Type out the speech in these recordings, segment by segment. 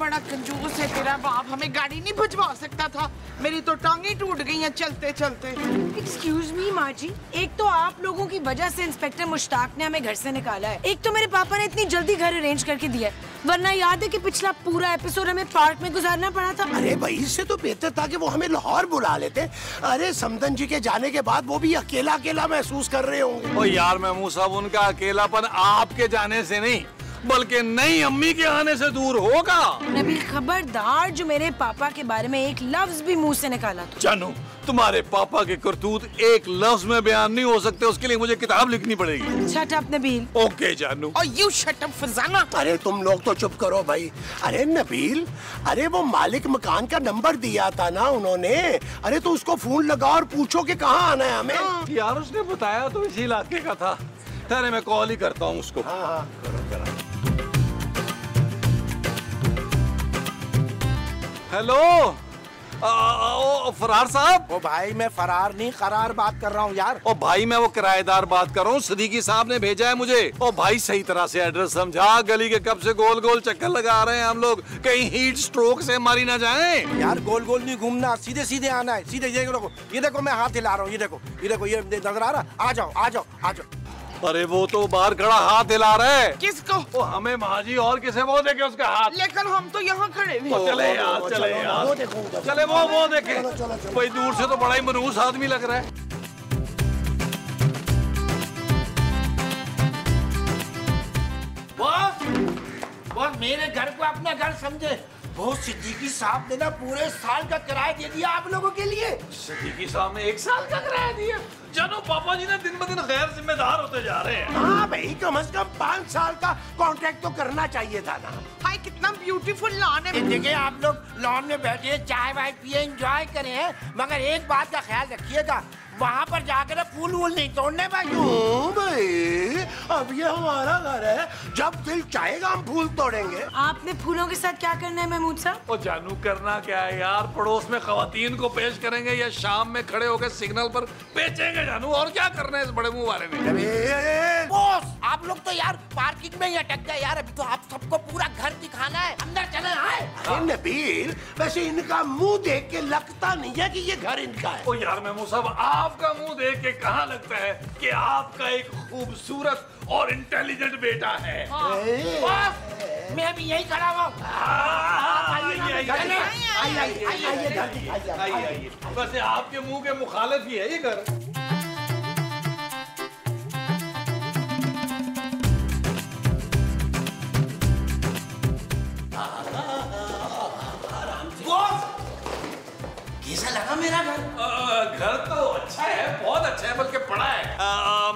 बड़ा कंजूस है तेरा बाप, हमें गाड़ी नहीं भिजवा सकता था। मेरी तो टांगें टूट गई हैं चलते चलते। एक्सक्यूज मी माँ जी, एक तो आप लोगों की वजह से इंस्पेक्टर मुश्ताक ने हमें घर से निकाला है, एक तो मेरे पापा ने इतनी जल्दी घर अरेंज करके दिया है, वरना याद है कि पिछला पूरा एपिसोड हमें पार्क में गुजारना पड़ा था। अरे भाई इससे तो बेहतर था कि वो हमें लाहौर बुला लेते। अरे समदन जी के जाने के बाद वो भी अकेला अकेला महसूस कर रहे होंगे। ओ यार महमूद साहब, उनका अकेलापन आपके जाने से नहीं बल्कि नई अम्मी के आने से दूर होगा। नबील खबरदार, जो मेरे पापा के बारे में एक लफ्ज भी मुंह से निकाला। जानू, तुम्हारे पापा के करतूत एक लफ्ज में बयान नहीं हो सकते, उसके लिए मुझे किताब लिखनी पड़ेगी। Shut up Nabeel. ओके जानू। और यू शट अप फरजाना। अरे तुम लोग तो चुप करो भाई। अरे नबील, अरे वो मालिक मकान का नंबर दिया था ना उन्होंने, अरे तो उसको फोन लगाओ और पूछो कि कहाँ आना है हमें। यार उसने बताया तो इसी इलाके का था। अरे मैं कॉल ही करता हूँ उसको। हेलो फरार साहब। ओ भाई मैं फरार नहीं करार बात कर रहा हूँ यार। ओ भाई मैं वो किराएदार बात कर रहा हूँ, सिद्दीकी साहब ने भेजा है मुझे। ओ भाई सही तरह से एड्रेस समझा, गली के कब से गोल गोल चक्कर लगा रहे हैं हम लोग, कहीं हीट स्ट्रोक से मारी ना जाए। यार गोल गोल नहीं घूमना, सीधे सीधे आना है, सीधे। ये देखो मैं हाथ हिला रहा हूँ, ये देखो, ये देखो, ये नजर आ रहा। आ जाओ आ जाओ आ जाओ। अरे वो तो बाहर खड़ा हाथ हिला रहा है। किसको? वो हमें माजी, और किसे? वो देखे उसका हाथ। लेकिन हम तो यहाँ खड़े हैं। चले यार, चले यार, वो देखो, चले वो देखे। भाई दूर से तो बड़ा ही मनहूस आदमी लग रहा है। वो मेरे घर को अपना घर समझे। वो सिद्दीकी साहब ने ना पूरे साल का किराया दे दिया आप लोगों के लिए। सिद्दीकी साहब ने एक साल का किराया दिया। जानो पापा जी ना दिन ब दिन गैर जिम्मेदार होते जा रहे हैं। हाँ भाई, कम से कम 5 साल का कॉन्ट्रैक्ट तो करना चाहिए था ना। भाई कितना ब्यूटीफुल लॉन है। देखिए आप लोग लॉन में बैठे चाय वाय पिए, इंजॉय करे, मगर एक बात का ख्याल रखिएगा, वहाँ पर जाकर फूल वूल नहीं तोड़ने भाई। अब ये हमारा घर है, जब दिल चाहेगा हम फूल तोड़ेंगे। आपने फूलों के साथ क्या करना है महमूद साहब? ओ जानू करना क्या है यार, पड़ोस में खवातीन को पेश करेंगे या शाम में खड़े होकर सिग्नल पर बेचेंगे। जानू और क्या करना है इस बड़े मुँह वाले में। बॉस आप लोग तो यार पार्किंग में ही अटक गए यार, अभी तो आप सबको पूरा घर दिखाना है। अंदर चले आए। नबील वैसे इनका मुँह देख के लगता नहीं है की ये घर इनका है। ओ यार महमूद साहब, आपका मुंह देख के कहाँ लगता है कि आपका एक खूबसूरत और इंटेलिजेंट बेटा है। बस मैं भी यही खड़ा हुआ। वैसे आपके मुंह के मुखालिफ ही है ये घर। कैसा लगा मेरा घर? घर तो अच्छा है, बहुत अच्छा है, बल्कि बड़ा है।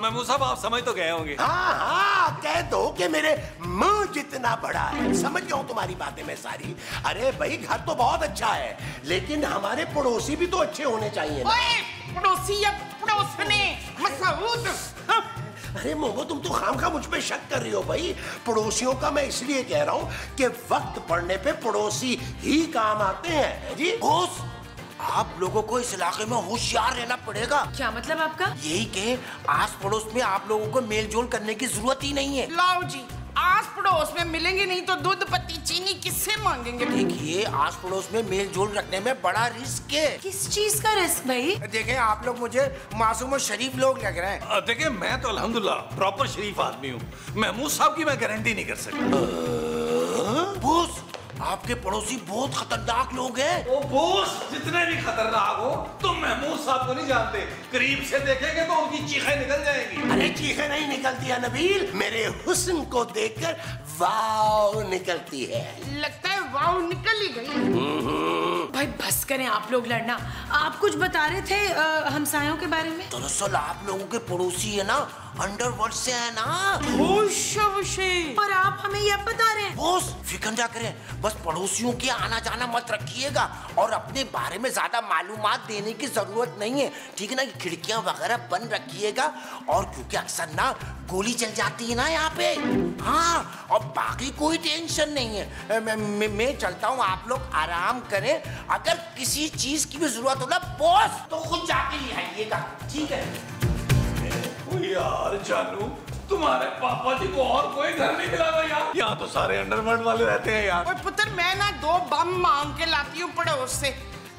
महमूद साहब आप समझ तो गए होंगे। हाँ हाँ, कह दो कि मेरे मुँह जितना बड़ा है। समझ गया हूँ तुम्हारी बातें मैं सारी। अरे भाई घर तो बहुत अच्छा है, लेकिन हमारे पड़ोसी भी तो अच्छे होने चाहिए। ओए पड़ोसी या पड़ोसने मसूद। अरे मोमो तुम तो खामखा मुझ पे शक कर रही हो भाई। पड़ोसियों का मैं इसलिए कह रहा हूँ कि वक्त पड़ने पे पड़ोसी ही काम आते हैं जी। आप लोगों को इस इलाके में होशियार रहना पड़ेगा। क्या मतलब आपका? यही कि आस पड़ोस में आप लोगों को मेल जोल करने की जरूरत ही नहीं है। लाओ जी, आस पड़ोस में मिलेंगे नहीं तो दूध पत्ती चीनी किससे मांगेंगे? देखिए आस पड़ोस में मेल जोल रखने में बड़ा रिस्क है। किस चीज का रिस्क भाई? देखें आप लोग मुझे मासूम और शरीफ लोग लग रहे हैं। देखें मैं तो अल्हम्दुलिल्लाह प्रॉपर शरीफ आदमी हूँ। महमूद साहब की मैं गारंटी नहीं कर सकता। आपके पड़ोसी बहुत खतरनाक लोग हैं। ओ बॉस जितने भी खतरनाक हो, तुम महमूद साहब को नहीं जानते। करीब से देखेंगे तो उनकी चीखें निकल जाएंगी। अरे चीखें नहीं निकलती है नबील, मेरे हुस्न को देखकर वाव निकलती है। लगता है वाव निकल ही गई। भाई बस करें आप लोग लड़ना। आप कुछ बता रहे थे हमसायों के बारे में। दरअसल आप लोगों के पड़ोसी है ना अंडरवर्ल्ड से है ना। और आप हमें यह बता रहे हैं। बॉस फिक्र ना करें, बस पड़ोसियों के आना जाना मत रखिएगा और अपने बारे में ज्यादा मालूमात देने की जरूरत नहीं है, ठीक है ना। खिड़कियाँ वगैरह बंद रखिएगा, और क्योंकि अक्सर ना गोली चल जाती है ना यहाँ पे। हाँ, और बाकी कोई टेंशन नहीं है। मैं चलता हूँ, आप लोग आराम करें। अगर किसी चीज की भी जरूरत हो ना बॉस, तो खुद जाके ले आइएगा, ठीक है। यार जानू तुम्हारे पापा जी को और कोई घर नहीं मिला था यार। यहाँ तो सारे अंडरवर्ल्ड वाले रहते हैं यार। और पुत्र मैं ना 2 बम मांग के लाती हूँ पड़ोस से,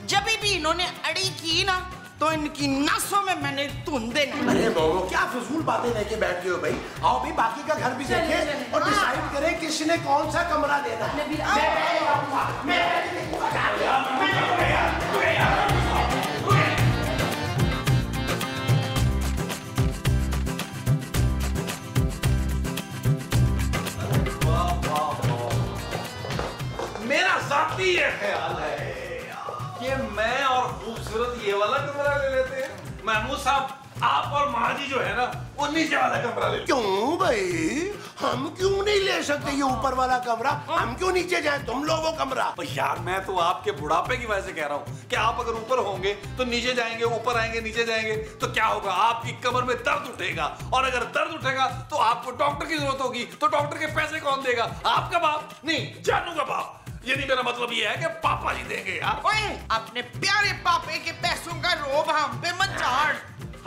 जब भी इन्होंने अड़ी की ना तो इनकी नसों में मैंने तुंदे नहीं। अरे मोमो क्या फजूल बातें लेके बैठ गए हो भाई, आओ भी बाकी का घर भी देखें और डिसाइड करें किसने कौन सा कमरा देना है। जाती ये ख्याल है कि मैं और खूबसूरत ये वाला कमरा ले लेते हैं। महमूद साहब आप और माँ जी जो है ना वो नीचे वाला कमरा ले। क्यों भाई हम क्यों नहीं ले सकते ये ऊपर वाला कमरा, हम क्यों नीचे जाएं तुम लोग वो कमरा। यार मैं तो आपके बुढ़ापे की वजह से कह रहा हूँ कि आप अगर ऊपर होंगे तो नीचे जाएंगे, ऊपर आएंगे नीचे जाएंगे तो क्या होगा, आपकी कमर में दर्द उठेगा और अगर दर्द उठेगा तो आपको डॉक्टर की जरूरत होगी, तो डॉक्टर के पैसे कौन देगा, आपका बाप नहीं जानू का बाप। ये नहीं मेरा मतलब ये है कि पापा जी देंगे यार। ओए, अपने प्यारे पापे के पैसों का रोब हम पे मत झाड़,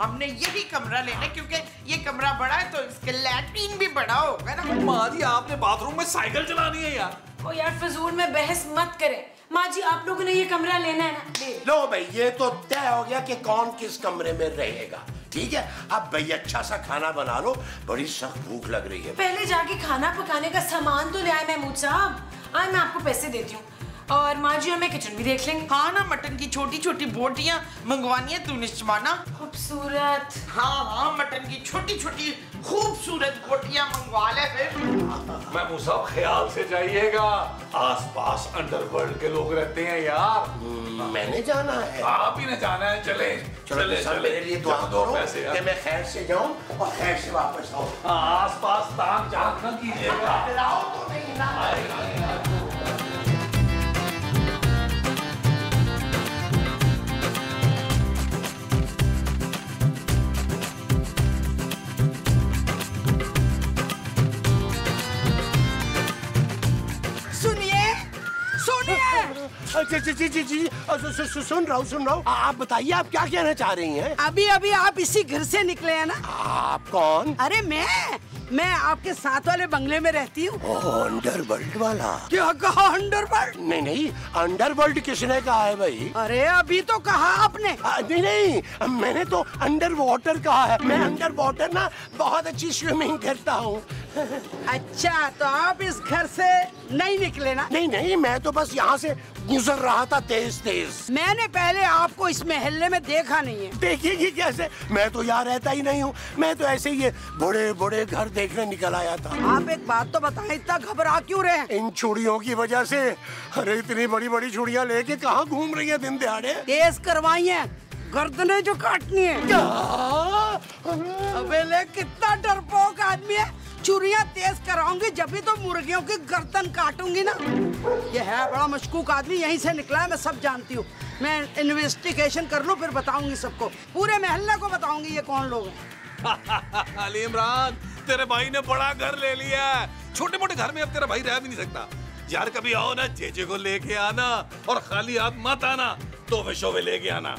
हमने यही कमरा लेना क्योंकि ये कमरा बड़ा है तो इसके लैट्रिन भी बड़ा होगा ना। माँ जी आपने बाथरूम में साइकिल चलानी है यार। ओ यार फजूल में बहस मत करें, माँ जी आप लोगों ने ये कमरा लेना है ना, ले लो भाई। ये तो तय हो गया कि कौन किस कमरे में रहेगा। ठीक है अब भाई अच्छा सा खाना बना लो, बड़ी सख्त भूख लग रही है। पहले जाके खाना पकाने का सामान तो ले आए महमूद साहब, आज मैं आपको पैसे देती हूँ और माँ जी और मैं किचन भी देख लेंगे। हाँ ना मटन की छोटी छोटी बोटियाँ मंगवानी है तूने शबाना। खूबसूरत हाँ हाँ मटन की छोटी छोटी खूबसूरत बोटियाँ मंगवा ले फिर। महमूद साहब ख्याल से जाइएगा, आस पास अंडरवर्ल्ड के लोग रहते हैं यार। मैंने जाना है, आप ही ने जाना है। चले चले चले मेरे लिए दुआ करो कि मैं खैर से जाऊं और खैर से वापस आऊं। आस पास ताक झांक ना कीजिएगा, डराओ तो नहीं ना। अच्छा जी सुन रहा हूँ। आप बताइए आप क्या कहना चाह रही हैं? अभी अभी आप इसी घर से निकले हैं ना। आप कौन? अरे मैं आपके साथ वाले बंगले में रहती हूँ। अंडरवर्ल्ड वाला? क्या कहा अंडरवर्ल्ड? नहीं अंडरवर्ल्ड किसने कहा है भाई? अरे अभी तो कहा आपने। नहीं मैंने तो अंडर वाटर कहा है। मैं अंडर वाटर ना बहुत अच्छी स्विमिंग करता हूँ। अच्छा तो आप इस घर से नहीं निकले ना? नहीं मैं तो बस यहाँ से गुजर रहा था तेज। मैंने पहले आपको इस महल्ले में देखा नहीं है। देखिएगी कैसे, मैं तो यहाँ रहता ही नहीं हूँ, मैं तो ऐसे ही बड़े घर देखने निकल आया था। आप एक बात तो बताएं इतना घबरा क्यों रहे हैं? इन चूड़ियों की वजह से। अरे इतनी बड़ी चूड़ियाँ लेके कहाँ घूम रही है दिन दिहाड़े। तेज करवाई है, गर्दने जो काटनी है। अबे ले कितना डरपोक आदमी है, चूड़ियाँ तेज कराऊंगी जब भी तो मुर्गियों की गर्दन काटूंगी ना। ये है बड़ा मशकूक आदमी, यहीं से निकला है, मैं सब जानती हूँ। मैं इन्वेस्टिगेशन कर लूँ फिर बताऊंगी सबको, पूरे महल्ले को बताऊंगी ये कौन लोग हैं। अली इमरान तेरे भाई ने बड़ा घर ले लिया है, छोटे मोटे घर में अब तेरा भाई रह भी नहीं सकता यार। कभी आओ ना, जेजे को लेके आना और खाली हाथ मत आना, तोहफे शोफे लेके आना।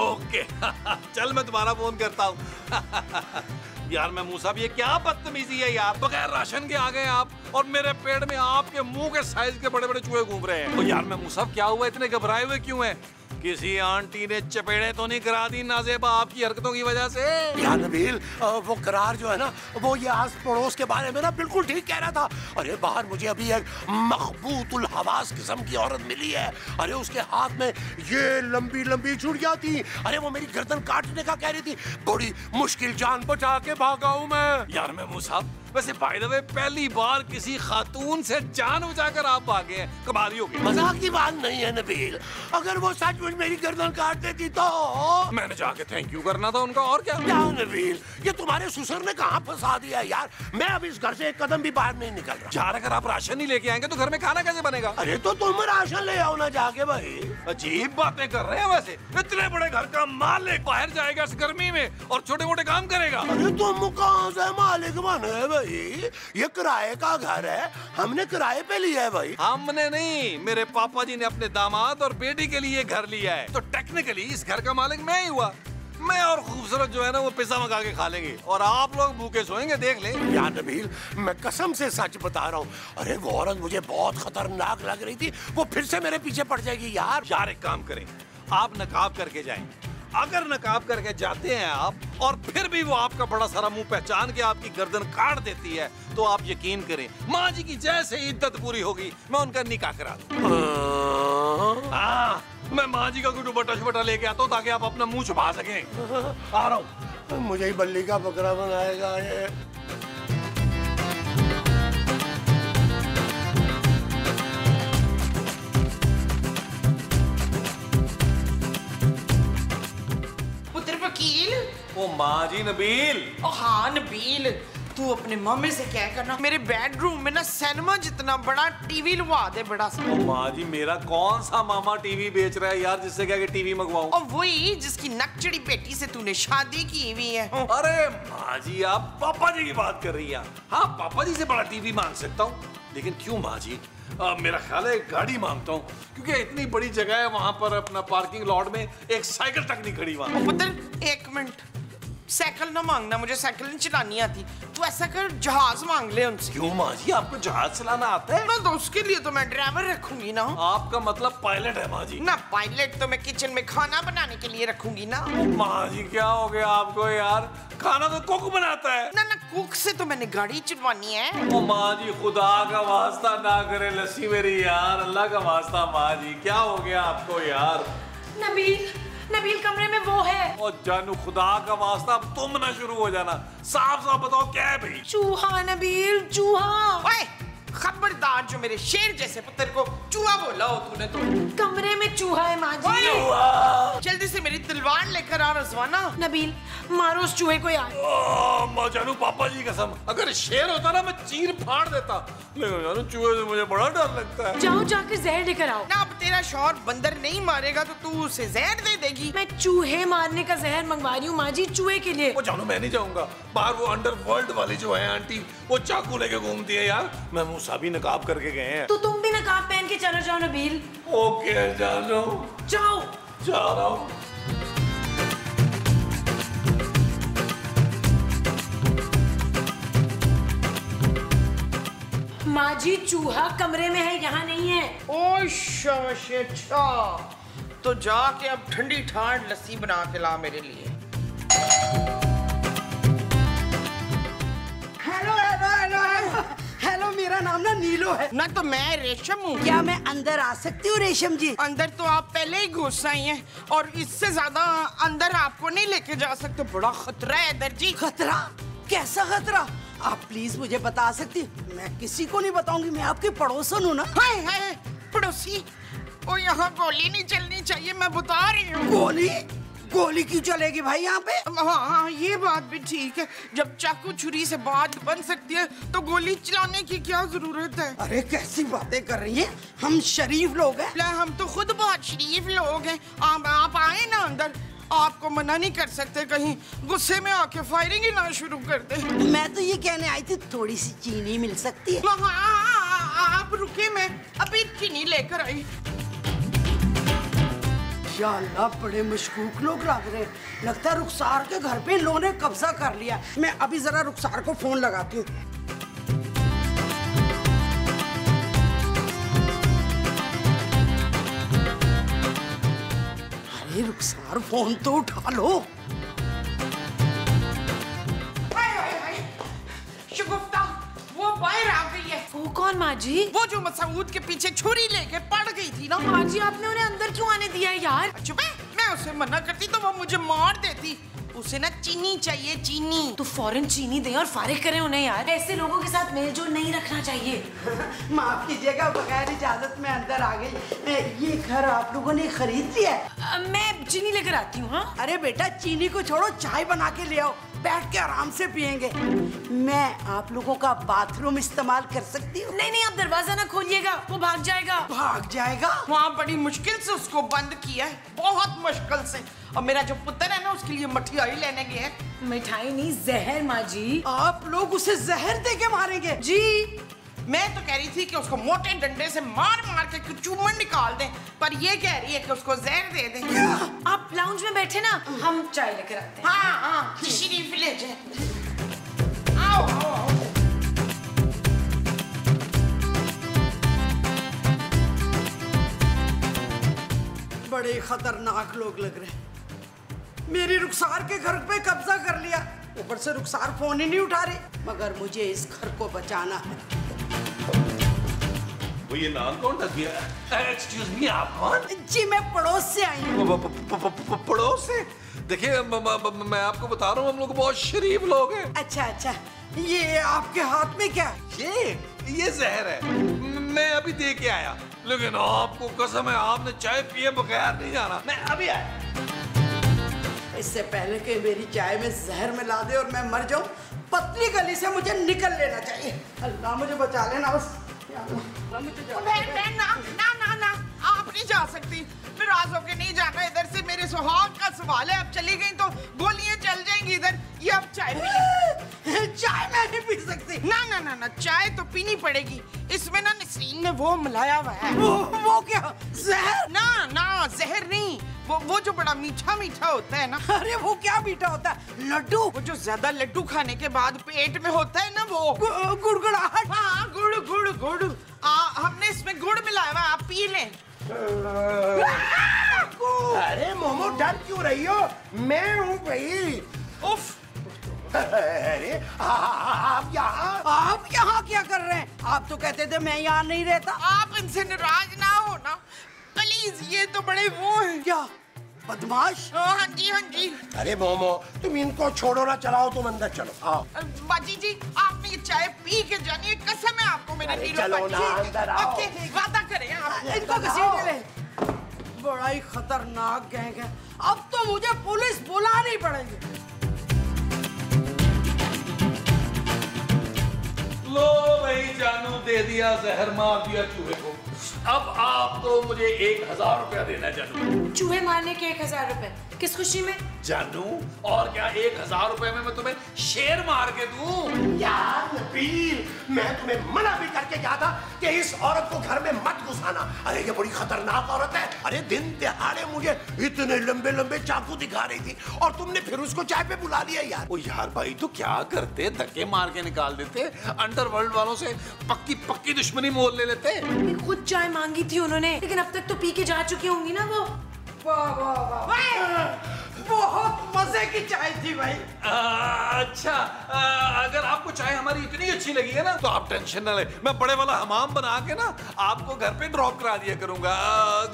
ओके चल मैं तुम्हारा फोन करता हूँ। यार मैं महमूद साहब ये क्या बदतमीजी है यार, बगैर राशन के आ गए आप और मेरे पेट में आपके मुंह के साइज के बड़े बड़े चूहे घूम रहे हैं। तो यार मैं महमूद साहब क्या हुआ, इतने घबराए हुए क्यों हैं? किसी आंटी ने चपेड़े तो नहीं करा दी नाजेबा आपकी हरकतों की वजह से? यार नबील वो करार जो है ना वो ये आस पड़ोस के बारे में ना बिल्कुल ठीक कह रहा था। अरे बाहर मुझे अभी एक मखबूतुल हवास किस्म की औरत मिली है। अरे उसके हाथ में ये लंबी चूड़ियाँ थी। अरे वो मेरी गर्दन काटने का कह रही थी, बड़ी मुश्किल जान बचा के भागा हूँ मैं। यार महमूद साहब वैसे बाय द वे पहली बार किसी खातून से जान बचाकर आप भागे हैं, कमाल ही हो गया। मजाक की बात नहीं है नबील, अगर वो सचमुच मेरी गर्दन काट देती तो मैंने जाके थैंक यू करना था उनका और क्या। क्या नबील ये तुम्हारे ससुर ने कहाँ फंसा दिया यार, मैं अब इस घर से एक कदम भी बाहर नहीं निकल रहा। यार अगर आप राशन नहीं लेके आएंगे तो घर में खाना कैसे बनेगा? अरे तो तुम राशन ले आओ ना जाके। भाई अजीब बातें कर रहे हैं, वैसे इतने बड़े घर का मालिक बाहर जाएगा इस गर्मी में और छोटे मोटे काम करेगा? अरे तुम कहाँ से मालिक बने? ये किराए का घर है, हमने किराए पे लिया है भाई। हमने नहीं, मेरे पापा जी ने अपने दामाद और बेटी के लिए घर लिया है, तो टेक्निकली इस घर का मालिक मैं ही हुआ। मैं और खूबसूरत जो है ना वो पिज़्ज़ा मंगा के खा लेंगे और आप लोग भूखे सोएंगे, देख लें। यार नबील, मैं कसम से सच बता रहा हूँ, अरे वो औरत मुझे बहुत खतरनाक लग रही थी, वो फिर से मेरे पीछे पड़ जाएगी। यार यार एक काम करें, आप नकाब करके जाएं। अगर नकाब करके जाते हैं आप और फिर भी वो आपका बड़ा सारा मुंह पहचान के आपकी गर्दन काट देती है तो आप यकीन करें माँ जी की जैसे इद्दत पूरी होगी मैं उनका निकाह करा दूं। हाँ, मैं माँ जी का कोई दुपट्टा छुपटा लेके आता हूँ ताकि आप अपना मुंह छुपा सकें। आ रहा हूँ, मुझे ही बल्ली का बकरा बनाएगा ये। ओ माँ जी नबील। ओ हाँ नबील, तू अपने मम्मी से क्या करना, मेरे बेडरूम में ना सिनेमा जितना बड़ा टीवी लगवा दे, बड़ा सा। ओ माँ जी, मेरा कौन सा मामा टीवी बेच रहा है यार जिससे क्या कि टीवी मंगवाऊं? और वही जिसकी नकचड़ी बेटी से तूने शादी की हुई है। अरे माँ जी, आप पापा जी की बात कर रही है? हाँ, पापा जी से बड़ा टीवी मांग सकता हूँ, लेकिन क्यों माँ जी? मेरा ख्याल है एक गाड़ी मांगता हूँ, क्योंकि इतनी बड़ी जगह है वहाँ पर, अपना पार्किंग लॉट में एक साइकिल तक नहीं खड़ी वहाँ। पुत्र एक मिनट, साइकिल ना मांगना, मुझे साइकिल नहीं चलानी आती। तू ऐसा कर, जहाज मांग ले उनसे। क्यों माँ जी, आपको जहाज चलाना आता है? मैं तो उसके लिए तो मैं ड्राइवर रखूंगी ना। आपका मतलब पायलट है माँ जी? ना, पायलट तो मैं किचन में खाना बनाने के लिए रखूंगी ना। माँ जी क्या हो गया आपको यार, खाना तो कुक बनाता है ना। ना, कुक से तो मैंने गाड़ी चुनवानी है। ओ माँ जी, खुदा का वास्ता ना करे लस्सी मेरी यार, अल्लाह का वास्ता। माँ जी क्या हो गया आपको यार? नबील, नबील कमरे में वो है। और जानू, खुदा का वास्ता अब तुम ना शुरू हो जाना, साफ साफ बताओ क्या है भाई? चूहा नबील, चूहा। ओए खबरदार, जो मेरे शेर जैसे पुत्र को चूहा बोला हो तूने तो। कमरे में चूहा है माँ जी। जल्दी से मेरी तलवार लेकर आ रज़वाना। नबील मारो उस चूहे को यार। माँ जानू, पापा जी कसम, अगर शेर होता ना मैं चीर फाड़ देता, लेकिन जानू चूहे से मुझे बड़ा डर लगता है। जाओ जाकर जहर लेकर आओ ना। अब तेरा शौहर बंदर नहीं मारेगा तो तू उसे जहर दे देगी। मैं चूहे मारने का जहर मंगवा रही हूँ माँ जी, चूहे के लिए। वो जानू मैं नहीं जाऊँगा बाहर, वो अंडर वर्ल्ड वाली जो है आंटी, वो चाकू लेके घूमती है यार। मैं सभी नकाब करके गए हैं तो तुम भी नकाब पहन के चलो। जाओ नबील। ओके जाओ, जाओ, जा रहा हूँ। माँ जी, चूहा कमरे में है, यहाँ नहीं है। ओ शमशे, अच्छा तो जाके अब ठंडी ठांड लस्सी बना के ला मेरे लिए। Hello hello hello hello, hello, मेरा नाम ना नीलो है। ना तो मैं रेशम हूँ। क्या मैं अंदर आ सकती हूँ रेशम जी? अंदर तो आप पहले ही घुस आई हैं और इससे ज्यादा अंदर आपको नहीं लेके जा सकते, बड़ा खतरा है इधर जी। खतरा? कैसा खतरा? आप प्लीज मुझे बता सकती? मैं किसी को नहीं बताऊंगी, मैं आपके पड़ोसन हूँ ना। हाय हाय पड़ोसी, और यहाँ गोली नहीं चलनी चाहिए, मैं बता रही हूँ। गोली? गोली क्यों चलेगी भाई यहाँ पे? हाँ, ये बात भी ठीक है, जब चाकू छुरी से बात बन सकती है तो गोली चलाने की क्या जरूरत है? अरे कैसी बातें कर रही है, हम शरीफ लोग हैं। हम तो खुद बहुत शरीफ लोग हैं। आप आए ना अंदर, आपको मना नहीं कर सकते, कहीं गुस्से में आके फायरिंग ही ना शुरू कर दे। मैं तो ये कहने आई थी थोड़ी सी चीनी मिल सकती है। आप रुके, मैं अभी चीनी लेकर आई। या अल्लाह, बड़े मशकूक लोग लग रहे हैं, लगता है रुखसार के घर पे लोगों ने कब्जा कर लिया। मैं अभी जरा रुखसार को फोन लगाती हूँ। अरे रुखसार, फोन तो उठा लो। शुगुफ्ता वो बाहर आ गई है। वो कौन माँ जी? वो जो मसूद के पीछे छुरी लेके पड़ गई थी ना। माँ जी, आपने उन्हें अंदर क्यों आने दिया है यार? चुपे, मैं उसे मना करती तो वो मुझे मार देती। उसे ना चीनी चाहिए, चीनी। तो फौरन चीनी दें और फारिग करें उन्हें यार, ऐसे लोगों के साथ मेल जोल नहीं रखना चाहिए। माफ कीजिएगा, बगैर इजाजत में अंदर आ गई। ये घर आप लोगों ने खरीद लिया है? मैं चीनी लेकर आती हूँ। हाँ, अरे बेटा चीनी को छोड़ो, चाय बना के ले आओ, बैठ के आराम से पियेंगे। मैं आप लोगों का बाथरूम इस्तेमाल कर सकती हूँ? नहीं नहीं, आप दरवाजा ना खोलिएगा, वो भाग जाएगा। भाग जाएगा? वहाँ बड़ी मुश्किल से उसको बंद किया है, बहुत मुश्किल से। और मेरा जो पुत्र है ना, उसके लिए मिठाई लेने गए हैं। मिठाई नहीं, जहर माँ जी। आप लोग उसे जहर दे के मारेंगे? जी मैं तो कह रही थी कि उसको मोटे डंडे से मार मार के चूमन निकाल दें, पर ये कह रही है कि उसको जहर दे दें। आप लाउंज में बैठे ना, हम चाय लेकर आते हैं। हाँ हाँ, किसी विलेज है। आओ आओ। बड़े खतरनाक लोग लग रहे हैं। मेरी रुखसार के घर पे कब्जा कर लिया, ऊपर से रुखसार फोन ही नहीं उठा रही, मगर मुझे इस घर को बचाना है। वो ये नाम कौन रख दिया? एक्सक्यूज मी, आप कौन? जी मैं पड़ोस से आई हूँ। पड़ोस से? देखिए मैं आपको बता रहा हूँ, हम लोग बहुत शरीफ लोग हैं। अच्छा अच्छा, ये आपके हाथ में क्या? ये जहर है, मैं अभी दे के आया, लेकिन आपको कसम है आपने चाय पिए बगैर नहीं जाना। मैं अभी आया। इससे पहले कि मेरी चाय में जहर मिला दे और मैं मर जाऊं, पतली गली से मुझे निकल लेना चाहिए। अल्लाह मुझे बचा लेना बस। ना ना ना ना, आप नहीं जा सकती, नाराज होके नहीं जाना इधर से। मेरे सुहाग का सवाल है, आप चली गई तो गोलियां चल जाएंगी इधर। ये आप चाय पी। चाय मैं नहीं पी सकती। ना ना ना ना, चाय तो पीनी पड़ेगी। इसमें ना नसरीन ने वो मिलाया हुआ है। वो क्या जहर? ना ना जहर नहीं, वो जो बड़ा मीठा मीठा होता है ना। अरे वो क्या मीठा होता है? लड्डू। वो जो ज्यादा लड्डू खाने के बाद पेट में होता है ना, वो गुड़गुड़ाहट। हाँ गुड़ गुड़ गुड़, हमने इसमें गुड़ मिलाया हुआ, आप पी लें। अरे मोमो डर क्यों रही हो, मैं हूँ भाई। उफ। अरे आप यहाँ क्या कर रहे हैं? आप तो कहते थे मैं यहाँ नहीं रहता। आप इनसे नाराज ना हो ना प्लीज, ये तो बड़े वो हैं। क्या बदमाश? हाँ जी हाँ जी। अरे मोमो तुम इनको छोड़ो ना, चलाओ तुम अंदर चलो। आओ बाजी जी, आपने ये चाय पी के जानी है, कसम है आपको मेरे नीलों पर। ओके वादा करें आप इनको घसीट ले। बड़ा ही खतरनाक गैंग है, अब तो मुझे पुलिस बुलानी पड़ेगी। लो भाई जानू, दे दिया जहर, मार दिया चूहे को। अब आप तो मुझे 1000 रुपया देना जानू। चूहे मारने के 1000 रुपए? किस खुशी में जानू? और क्या, 1000 रुपए में मैं तुम्हें शेर मार के दूं। यार नबील, मैं तुम्हें मना भी करके गया था कि इस औरत को घर में मत घुसाना। अरे ये बड़ी खतरनाक औरत है। अरे दिन दिहाड़े मुझे इतने लंबे लंबे चाकू दिखा रही थी और तुमने फिर उसको चाय पे बुला लिया। यार ओ यार भाई, तो क्या करते, धक्के मार के निकाल देते, अंडरवर्ल्ड वालों से पक्की पक्की दुश्मनी मोल ले लेते। खुद चाय मांगी थी उन्होंने, लेकिन अब तक तो पी के जा चुकी होंगी ना वो। वाह वाह वाह, बहुत मजे की चाय थी भाई। अच्छा, अगर आपको चाय हमारी इतनी अच्छी लगी है ना, तो आप टेंशन ना ले, मैं बड़े वाला हमाम बना के ना आपको घर पे ड्रॉप करा दिया करूंगा।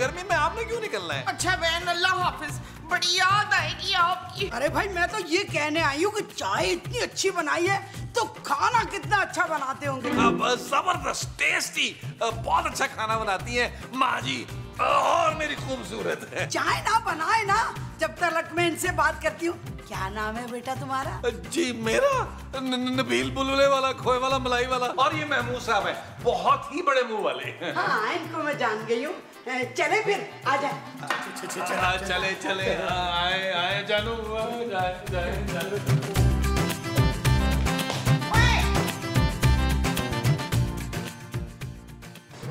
गर्मी में आपने क्यों निकलना है? अच्छा बहन, अल्लाह हाफिज, बड़ी याद आएगी आपकी। अरे भाई मैं तो ये कहने आई हूँ कि चाय इतनी अच्छी बनाई है, तो खाना कितना अच्छा बनाते होंगे। जबरदस्त टेस्टी, बहुत अच्छा खाना बनाती है माँ जी, और मेरी खूबसूरत है। चाय ना बनाए ना जब तक मैं इनसे बात करती हूँ। क्या नाम है बेटा तुम्हारा? जी मेरा नबील, बुलबुले वाला, खोए वाला, मलाई वाला। और ये महमूद साहब है, बहुत ही बड़े मुंह वाले। हाँ इनको मैं जान गई हूँ। चले फिर, आ जाए। चले चले, आए आए जानू, जाए।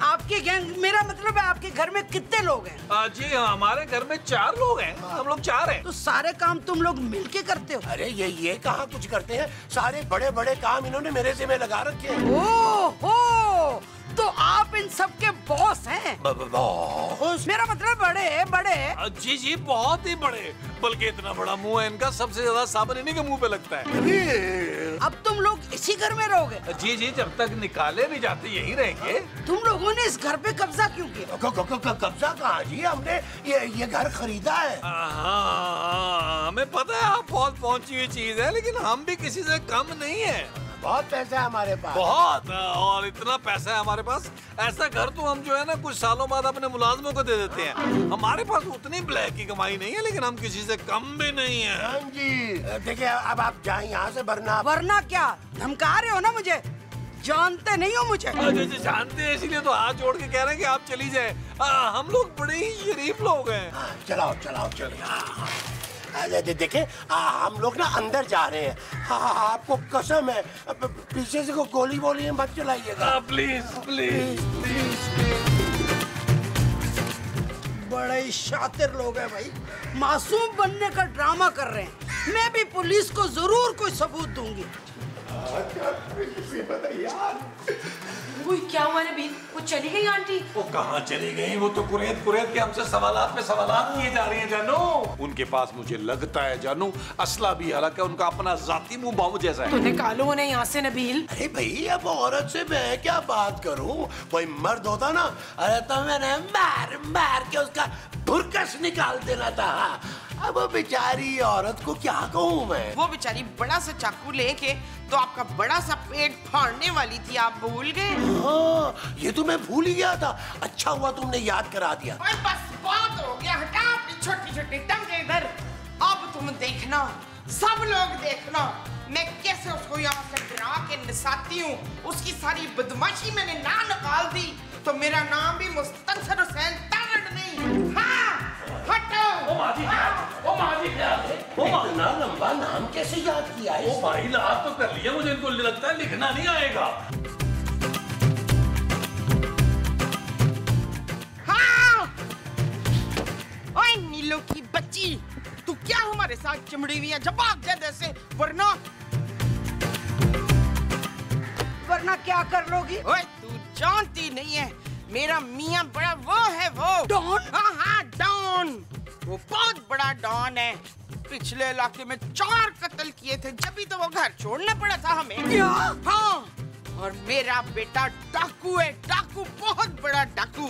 आपके गैंग, मेरा मतलब है आपके घर में कितने लोग हैं? जी हमारे घर में 4 लोग हैं। हम लोग 4 हैं। तो सारे काम तुम लोग मिलके करते हो? अरे ये कहाँ कुछ करते हैं, सारे बड़े बड़े काम इन्होंने मेरे जिम्मे लगा रखे हैं। ओहो, तो आप इन सबके बॉस हैं? बॉस मेरा मतलब बड़े बड़े। जी जी बहुत ही बड़े, बल्कि इतना बड़ा मुंह है इनका, सबसे ज्यादा साबन इन्हीं के मुंह पे लगता है। अब तुम लोग इसी घर में रहोगे? जी जी, जब तक निकाले नहीं जाते यही रहेंगे। तुम लोगों ने इस घर पे कब्जा क्यों किया? कब्जा कहाँ जी, हमने ये घर खरीदा है। हमें पता है आप बहुत पहुंची हुई चीज है, लेकिन हम भी किसी से कम नहीं है। बहुत पैसा है हमारे पास, बहुत, और इतना पैसा है हमारे पास, ऐसा घर तो हम जो है ना कुछ सालों बाद अपने मुलाजमों को दे देते हैं। हमारे पास उतनी ब्लैक की कमाई नहीं है, लेकिन हम किसी से कम भी नहीं है। हाँ जी, देखिए अब आप जाए यहाँ से, वरना क्या धमका रहे हो ना मुझे? जानते नहीं हो मुझे? जानते हैं, इसीलिए तो हाथ जोड़ के कह रहे हैं कि आप चली जाए। हम लोग बड़े ही शरीफ लोग हैं। चलाओ चलाओ चलो। देखिए हम लोग ना अंदर जा रहे हैं। हाँ आपको कसम है पीछे से कोई गोली बोली मत चलाइएगा प्लीज प्लीज प्लीज। बड़े ही शातिर लोग हैं भाई, मासूम बनने का ड्रामा कर रहे हैं। मैं भी पुलिस को जरूर कोई सबूत दूंगी। क्या हुआ नबील, वो चली गई आंटी? वो कहाँ चली गई, वो तो कुरेद कुरेद के हमसे सवालात पे सवालात किए जा रही है जानू। उनके पास मुझे लगता है जानू असला भी, हालांकि उनका अपना जाती मुंह बाहू जैसा है। तो निकालो उन्हें यहाँ से नबील। अरे भाई अब औरत से मैं क्या बात करूँ, कोई मर्द होता ना अरे तो मैंने मार मार के उसका भुरकस निकाल देना था। अब बेचारी औरत को क्या कहूँ मैं, वो बेचारी बड़ा सा चाकू लेके तो आपका बड़ा सा पेट फाड़ने वाली थी, आप भूल गए? हाँ, ये तो मैं भूल ही गया था, अच्छा हुआ तुमने याद करा दिया। और बस बहुत हो गया, हटा अपनी छोटी-छोटी टांगें इधर। अब तुम देखना, सब लोग देखना, मैं कैसे उसको यहाँ से डरा के निसाती हूँ। उसकी सारी बदमाशी मैंने ना निकाल दी तो मेरा नाम भी मुस्तनसर हुसैन तारड़ नहीं। हाँ ओ माजी ओ माजी ओ इतना लंबा नाम कैसे याद किया है? ओ भाई याद तो कर लिया, मुझे इनको लगता है लिखना नहीं आएगा। हाँ ओए नीलो की बच्ची, तू क्या हमारे साथ चिमड़ी हुई है? जवाब दे जैसे, वरना क्या कर लोगी? ओए तू जानती नहीं है मेरा मियाँ बड़ा वो है, वो डॉन। हाँ हाँ डॉन, वो बहुत बड़ा डॉन है। पिछले इलाके में 4 कत्ल किए थे, जब भी तो वो घर छोड़ना पड़ा था हमें। क्या? हाँ, और मेरा बेटा डाकू है, डाकू, बहुत बड़ा डाकू।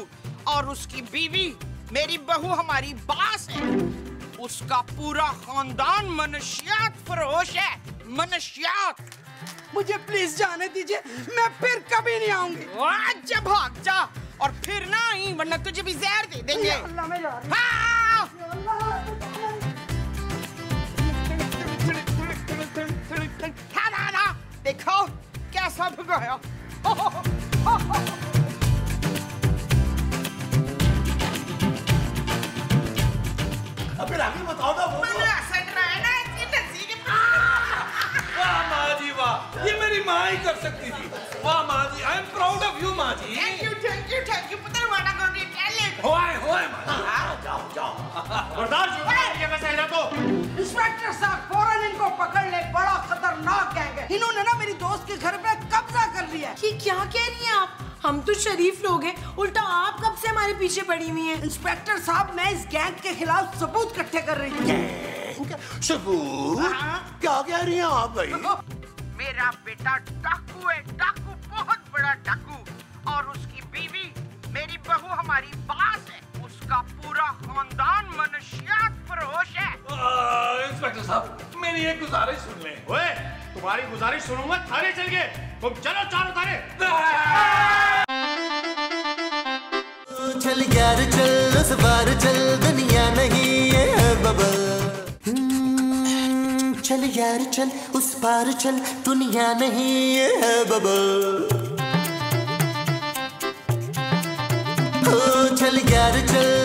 और उसकी बीवी मेरी बहू हमारी बास है। उसका पूरा खानदान मनशियात फरोश है, मनशियात। मुझे प्लीज जाने दीजिए, मैं फिर कभी नहीं आऊंगी। आज जा भाग जा, और फिर ना ही वरना तुझे भी जहर दे देंगे। अल्लाह मैं जा रही हूं। हाँ ना ना देखो कैसा भगाया। अबे रागी बताओ ना वो ये मेरी माँ ही कर सकती थी। वाह माँ जी, I am proud of you माँ जी। Thank you, thank you, thank you। पुत्र वाड़ा कौन है? Talent। होए माँ जी। हाँ जाओ जाओ। बर्दाश्त हो गया बस ऐसा तो। इंस्पेक्टर साहब फौरन इनको पकड़ ले, बड़ा खतरनाक गैंग है। इन्होंने ना मेरी दोस्त के घर पे कब्जा कर लिया। कि क्या कह रही हैं आप? हम तो शरीफ लोग हैं, उल्टा आप कब से हमारे पीछे पड़ी हुई हैं। इंस्पेक्टर साहब मैं इस गैंग के खिलाफ सबूत इकट्ठे कर रही हूँ। सबूत? क्या कह रही हैं आप भाई? मेरा बेटा डाकू है, डाकू, बहुत बड़ा डाकू। और उसकी बीवी मेरी बहू हमारी बास है। उसका पूरा खानदान मनशियात फरोश है। इंस्पेक्टर साहब मेरी एक गुजारिश सुन ले। ओए तुम्हारी गुजारिश सुनूंगा, थाने चल गए तुम, चलो चारों थाने चल यार, चल उस बार चल, दुनिया नहीं है बबल। चल यार चल उस पार चल, दुनिया नहीं है बबल। ओ चल यार चल